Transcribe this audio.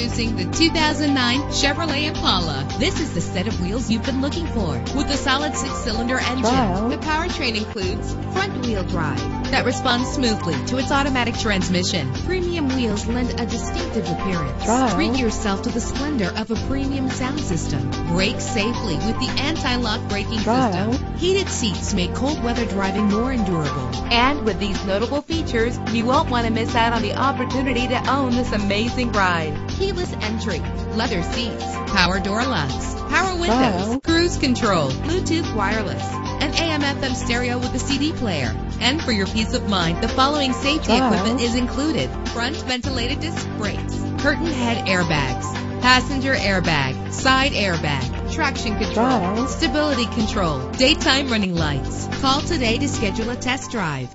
Introducing the 2009 Chevrolet Impala. This is the set of wheels you've been looking for, with a solid 6-cylinder engine. The powertrain includes front-wheel drive that responds smoothly to its automatic transmission. Premium wheels lend a distinctive appearance. Treat yourself to the splendor of a premium sound system. Brake safely with the anti-lock braking system. Heated seats make cold weather driving more endurable. And with these notable features, you won't want to miss out on the opportunity to own this amazing ride. Keyless entry, leather seats, power door locks, power windows, cruise control, Bluetooth wireless, an AM/FM stereo with a CD player. And for your peace of mind, the following safety equipment is included: front ventilated disc brakes, curtain head airbags, passenger airbag, side airbag, traction control, stability control, daytime running lights. Call today to schedule a test drive.